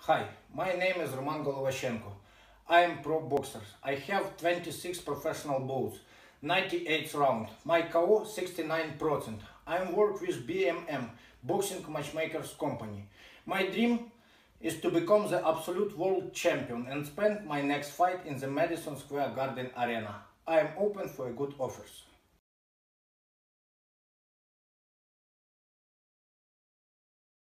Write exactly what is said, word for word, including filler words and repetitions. Hi, my name is Roman Golovashchenko. I am pro boxer. I have twenty-six professional bouts, ninety-eight round. My K O sixty-nine percent. I work with B M M, Boxing Matchmakers Company. My dream is to become the absolute world champion and spend my next fight in the Madison Square Garden Arena. I am open for good offers.